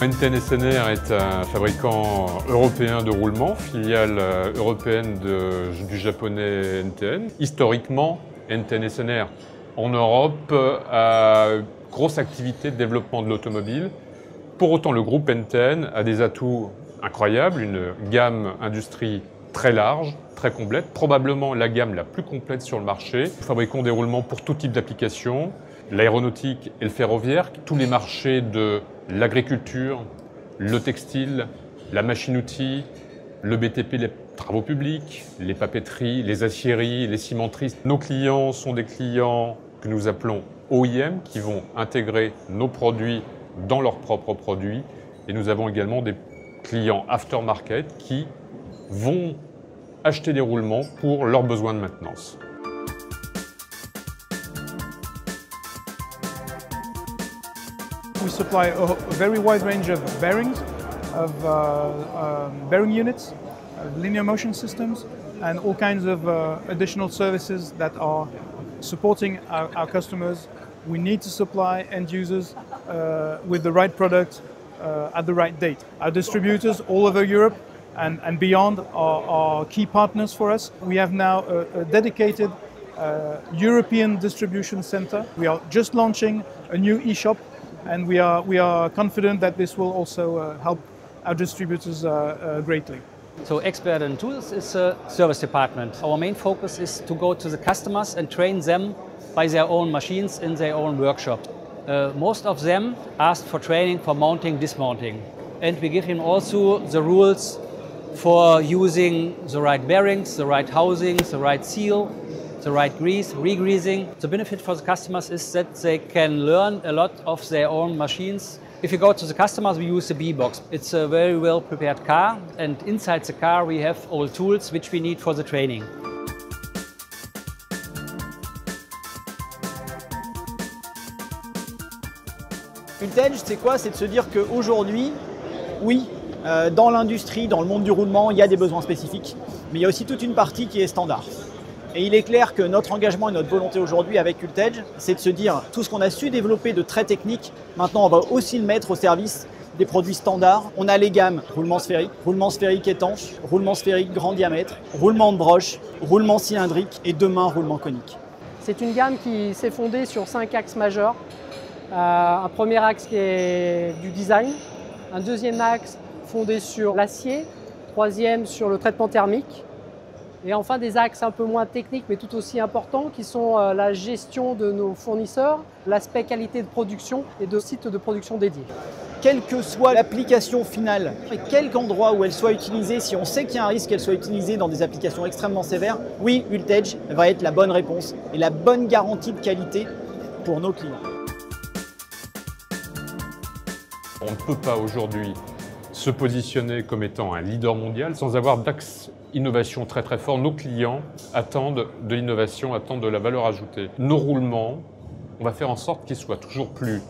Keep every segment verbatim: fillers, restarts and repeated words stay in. N T N S N R est un fabricant européen de roulement, filiale européenne de, du japonais N T N. Historiquement, N T N S N R en Europe a grosse activité de développement de l'automobile. Pour autant, le groupe N T N a des atouts incroyables, une gamme industrie très large, très complète, probablement la gamme la plus complète sur le marché. Nous fabriquons des roulements pour tout type d'application, l'aéronautique et le ferroviaire, tous les marchés de l'agriculture, le textile, la machine-outil, le B T P, les travaux publics, les papeteries, les aciéries, les cimenteries. Nos clients sont des clients que nous appelons O E M, qui vont intégrer nos produits dans leurs propres produits. Et nous avons également des clients aftermarket qui vont acheter des roulements pour leurs besoins de maintenance. We supply a very wide range of bearings, of uh, um, bearing units, uh, linear motion systems, and all kinds of uh, additional services that are supporting our, our customers. We need to supply end users uh, with the right product uh, at the right date. Our distributors all over Europe and, and beyond are, are key partners for us. We have now a, a dedicated uh, European distribution center. We are just launching a new e-shop, and we are, we are confident that this will also uh, help our distributors uh, uh, greatly. So Expert and Tools is a service department. Our main focus is to go to the customers and train them by their own machines in their own workshop. Uh, most of them ask for training for mounting, dismounting. And we give him also the rules for using the right bearings, the right housings, the right seal, the right grease, re-greasing. The benefit for the customers is that they can learn a lot of their own machines. If you go to the customers, we use the B box. It's a very well prepared car, and inside the car we have all tools which we need for the training. Ultage, c'est quoi? C'est de se dire qu'aujourd'hui, oui, euh, dans l'industrie, dans le monde du roulement, il y a des besoins spécifiques, mais il y a aussi toute une partie qui est standard. Et il est clair que notre engagement et notre volonté aujourd'hui avec Cultège, c'est de se dire tout ce qu'on a su développer de très technique, maintenant on va aussi le mettre au service des produits standards. On a les gammes roulement sphérique, roulement sphérique étanche, roulement sphérique grand diamètre, roulement de broche, roulement cylindrique et demain roulement conique. C'est une gamme qui s'est fondée sur cinq axes majeurs. Euh, un premier axe qui est du design, un deuxième axe fondé sur l'acier, troisième sur le traitement thermique, et enfin des axes un peu moins techniques mais tout aussi importants qui sont la gestion de nos fournisseurs, l'aspect qualité de production et de sites de production dédiés. Quelle que soit l'application finale et quel endroit où elle soit utilisée, si on sait qu'il y a un risque qu'elle soit utilisée dans des applications extrêmement sévères, oui, Ultage va être la bonne réponse et la bonne garantie de qualité pour nos clients. On ne peut pas aujourd'hui se positionner comme étant un leader mondial sans avoir d'axe innovation très très fort. Nos clients attendent de l'innovation, attendent de la valeur ajoutée. Nos roulements, on va faire en sorte qu'ils soient toujours plus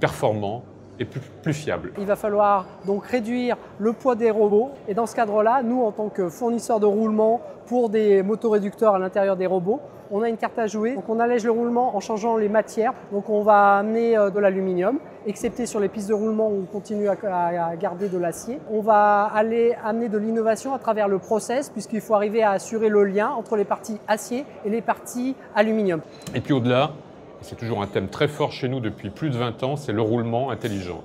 performants et plus, plus fiables. Il va falloir donc réduire le poids des robots, et dans ce cadre-là, nous en tant que fournisseurs de roulements pour des motoréducteurs à l'intérieur des robots, on a une carte à jouer. Donc on allège le roulement en changeant les matières. Donc on va amener de l'aluminium, excepté sur les pistes de roulement où on continue à garder de l'acier. On va aller amener de l'innovation à travers le process, puisqu'il faut arriver à assurer le lien entre les parties acier et les parties aluminium. Et puis au-delà, c'est toujours un thème très fort chez nous depuis plus de vingt ans, c'est le roulement intelligent.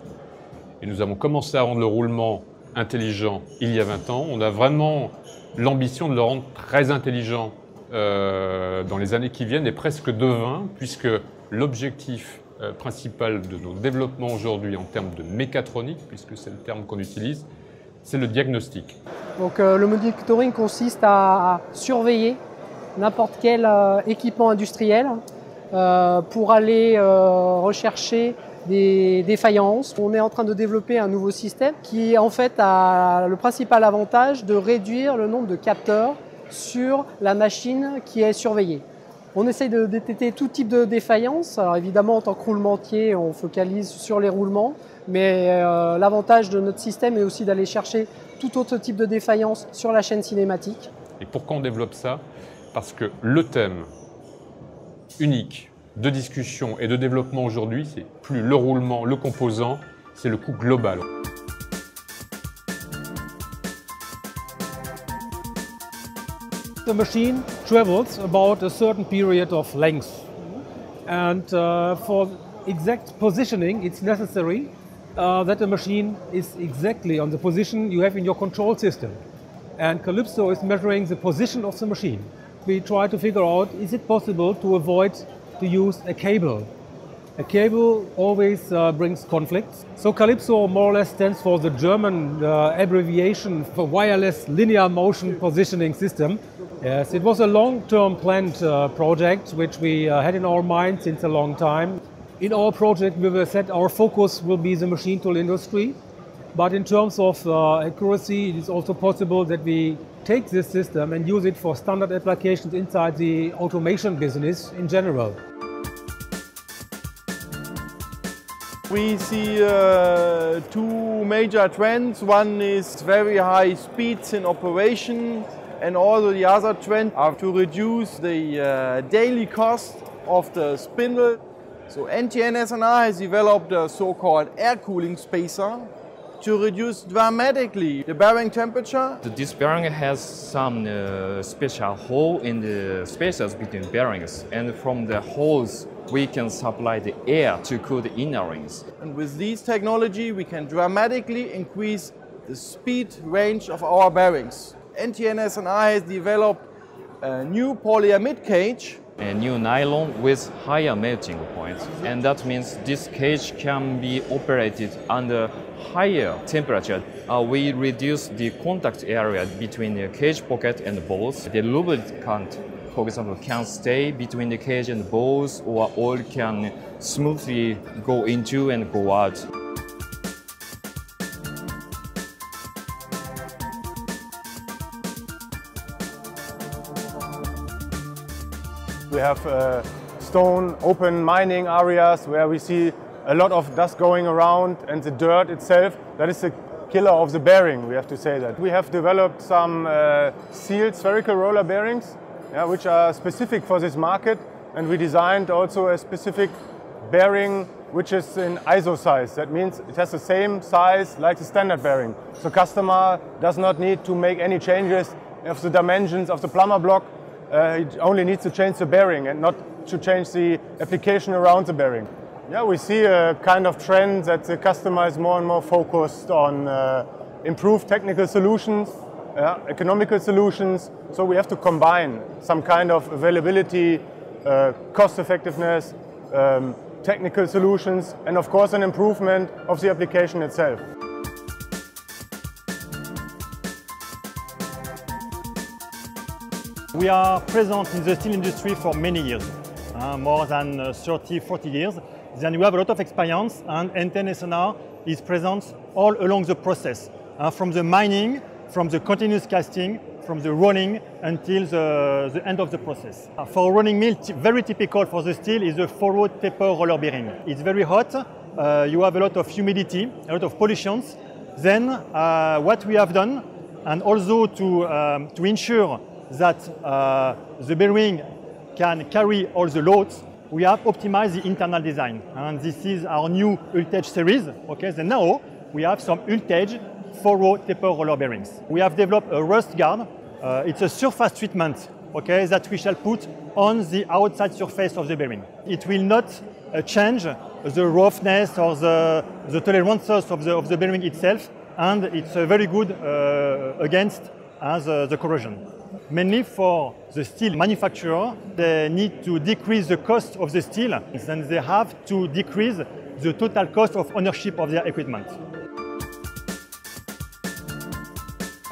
Et nous avons commencé à rendre le roulement intelligent il y a vingt ans. On a vraiment l'ambition de le rendre très intelligent Euh, dans les années qui viennent, est presque devin, puisque l'objectif euh, principal de nos développements aujourd'hui en termes de mécatronique, puisque c'est le terme qu'on utilise, c'est le diagnostic. Donc euh, le monitoring consiste à, à surveiller n'importe quel euh, équipement industriel euh, pour aller euh, rechercher des défaillances. On est en train de développer un nouveau système qui en fait a le principal avantage de réduire le nombre de capteurs sur la machine qui est surveillée. On essaye de détecter tout type de défaillance. Alors évidemment, en tant que roulementier, on focalise sur les roulements, mais euh, l'avantage de notre système est aussi d'aller chercher tout autre type de défaillance sur la chaîne cinématique. Et pourquoi on développe ça? Parce que le thème unique de discussion et de développement aujourd'hui, c'est plus le roulement, le composant, c'est le coût global. The machine travels about a certain period of length, and uh, for exact positioning, it's necessary uh, that the machine is exactly on the position you have in your control system. And Calypso is measuring the position of the machine. We try to figure out, is it possible to avoid to use a cable? A cable always uh, brings conflicts. So Calypso more or less stands for the German uh, abbreviation for wireless linear motion positioning system. Yes, it was a long-term planned uh, project which we uh, had in our mind since a long time. In our project we were said our focus will be the machine tool industry, but in terms of uh, accuracy it is also possible that we take this system and use it for standard applications inside the automation business in general. We see uh, two major trends. One is very high speeds in operation, and also the other trend are to reduce the uh, daily cost of the spindle. So N T N S N R has developed a so-called air cooling spacer to reduce dramatically the bearing temperature. This bearing has some uh, special hole in the spaces between bearings, and from the holes we can supply the air to cool the inner rings. And with this technology we can dramatically increase the speed range of our bearings. N T N S N R has developed a new polyamide cage. A new nylon with higher melting point, and that means this cage can be operated under higher temperature. Uh, we reduce the contact area between the cage pocket and the balls. The lubricant, for example, can stay between the cage and the balls, or oil can smoothly go into and go out. We have uh, stone open mining areas where we see a lot of dust going around, and the dirt itself, that is the killer of the bearing, we have to say that. We have developed some uh, sealed spherical roller bearings, yeah, which are specific for this market, and we designed also a specific bearing which is in I S O size. That means it has the same size like the standard bearing. So customer does not need to make any changes of the dimensions of the plumber block. Uh, it only needs to change the bearing and not to change the application around the bearing. Yeah, we see a kind of trend that the customer is more and more focused on uh, improved technical solutions, uh, economical solutions, so we have to combine some kind of availability, uh, cost effectiveness, um, technical solutions, and of course an improvement of the application itself. We are present in the steel industry for many years, uh, more than uh, thirty, forty years. Then we have a lot of experience, and N T N S N R is present all along the process, uh, from the mining, from the continuous casting, from the rolling until the, the end of the process. Uh, for rolling mill, very typical for the steel is the forward taper roller bearing. It's very hot, uh, you have a lot of humidity, a lot of pollutions. Then uh, what we have done, and also to, um, to ensure that uh, the bearing can carry all the loads, we have optimized the internal design, and this is our new Ultage series. Okay, so now we have some Ultage four row taper roller bearings. We have developed a rust guard. Uh, it's a surface treatment, okay, that we shall put on the outside surface of the bearing. It will not uh, change the roughness or the, the tolerances of the, of the bearing itself, and it's uh, very good uh, against uh, the, the corrosion. Mainly for the steel manufacturer, they need to decrease the cost of the steel, and they have to decrease the total cost of ownership of their equipment.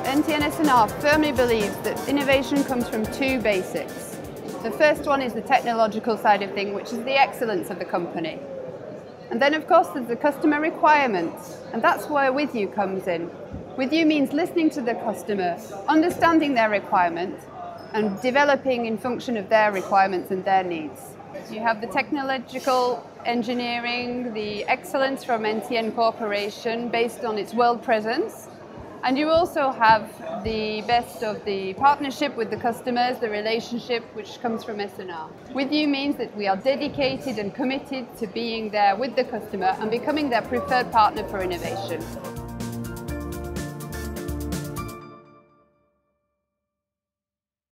N T N S N R firmly believes that innovation comes from two basics. The first one is the technological side of things, which is the excellence of the company. And then of course there's the customer requirements, and that's where With You comes in. With You means listening to the customer, understanding their requirements, and developing in function of their requirements and their needs. You have the technological engineering, the excellence from N T N Corporation based on its world presence, And you also have the best of the partnership with the customers, the relationship which comes from S N R. With you means that we are dedicated and committed to being there with the customer and becoming their preferred partner for innovation.